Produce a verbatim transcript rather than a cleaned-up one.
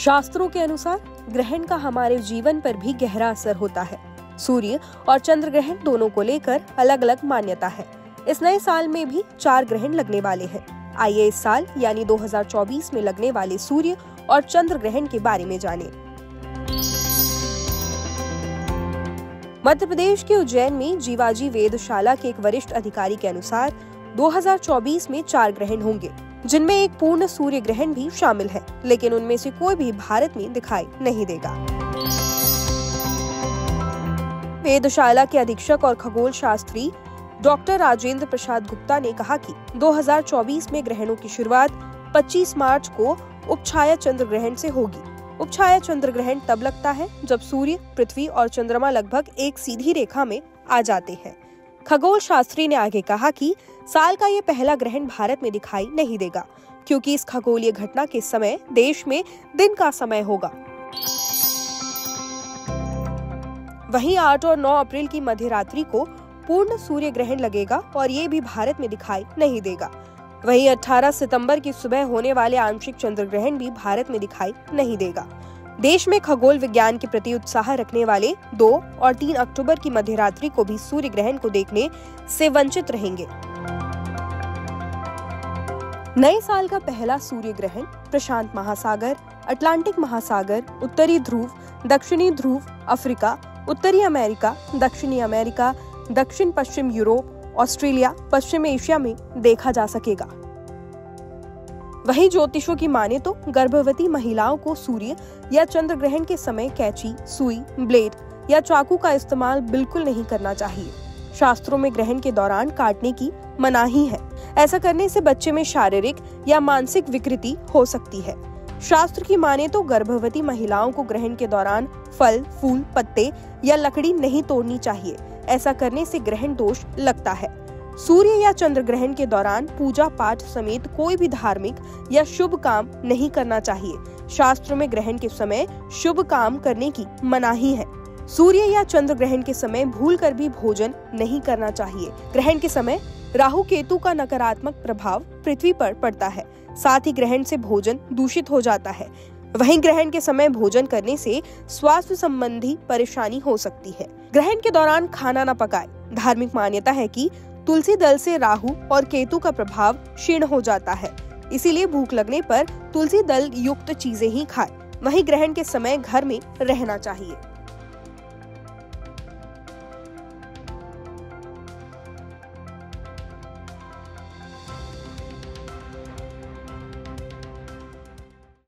शास्त्रों के अनुसार ग्रहण का हमारे जीवन पर भी गहरा असर होता है। सूर्य और चंद्र ग्रहण दोनों को लेकर अलग अलग मान्यता है। इस नए साल में भी चार ग्रहण लगने वाले हैं। आइए इस साल यानी दो हज़ार चौबीस में लगने वाले सूर्य और चंद्र ग्रहण के बारे में जानें। मध्य प्रदेश के उज्जैन में जीवाजी वेदशाला के एक वरिष्ठ अधिकारी के अनुसार दो हज़ार चौबीस में चार ग्रहण होंगे, जिनमें एक पूर्ण सूर्य ग्रहण भी शामिल है, लेकिन उनमें से कोई भी भारत में दिखाई नहीं देगा। वेदशाला के अधीक्षक और खगोल शास्त्री डॉक्टर राजेंद्र प्रसाद गुप्ता ने कहा कि दो हज़ार चौबीस में ग्रहणों की शुरुआत पच्चीस मार्च को उपछाया चंद्र ग्रहण से होगी। उपछाया चंद्र ग्रहण तब लगता है जब सूर्य, पृथ्वी और चंद्रमा लगभग एक सीधी रेखा में आ जाते हैं। खगोल शास्त्री ने आगे कहा कि साल का ये पहला ग्रहण भारत में दिखाई नहीं देगा, क्योंकि इस खगोलीय घटना के समय देश में दिन का समय होगा। वहीं आठ और नौ अप्रैल की मध्य रात्रि को पूर्ण सूर्य ग्रहण लगेगा और ये भी भारत में दिखाई नहीं देगा। वहीं अठारह सितंबर की सुबह होने वाले आंशिक चंद्र ग्रहण भी भारत में दिखाई नहीं देगा। देश में खगोल विज्ञान के प्रति उत्साह रखने वाले दो और तीन अक्टूबर की मध्य रात्रि को भी सूर्य ग्रहण को देखने से वंचित रहेंगे। नए साल का पहला सूर्य ग्रहण प्रशांत महासागर, अटलांटिक महासागर, उत्तरी ध्रुव, दक्षिणी ध्रुव, अफ्रीका, उत्तरी अमेरिका, दक्षिणी अमेरिका, दक्षिण पश्चिम यूरोप, ऑस्ट्रेलिया, पश्चिम एशिया में देखा जा सकेगा। वहीं ज्योतिषों की माने तो गर्भवती महिलाओं को सूर्य या चंद्र ग्रहण के समय कैंची, सुई, ब्लेड या चाकू का इस्तेमाल बिल्कुल नहीं करना चाहिए। शास्त्रों में ग्रहण के दौरान काटने की मनाही है। ऐसा करने से बच्चे में शारीरिक या मानसिक विकृति हो सकती है। शास्त्र की माने तो गर्भवती महिलाओं को ग्रहण के दौरान फल, फूल, पत्ते या लकड़ी नहीं तोड़नी चाहिए। ऐसा करने से ग्रहण दोष लगता है। सूर्य या चंद्र ग्रहण के दौरान पूजा पाठ समेत कोई भी धार्मिक या शुभ काम नहीं करना चाहिए। शास्त्र में ग्रहण के समय शुभ काम करने की मनाही है। सूर्य या चंद्र ग्रहण के समय भूलकर भी भोजन नहीं करना चाहिए। ग्रहण के समय राहु केतु का नकारात्मक प्रभाव पृथ्वी पर पड़ता है। साथ ही ग्रहण से भोजन दूषित हो जाता है। वहीं ग्रहण के समय भोजन करने से स्वास्थ्य संबंधी परेशानी हो सकती है। ग्रहण के दौरान खाना न पकाएं। धार्मिक मान्यता है कि तुलसी दल से राहु और केतु का प्रभाव क्षीण हो जाता है, इसीलिए भूख लगने पर तुलसी दल युक्त चीजें ही खाएं। वहीं ग्रहण के समय घर में रहना चाहिए।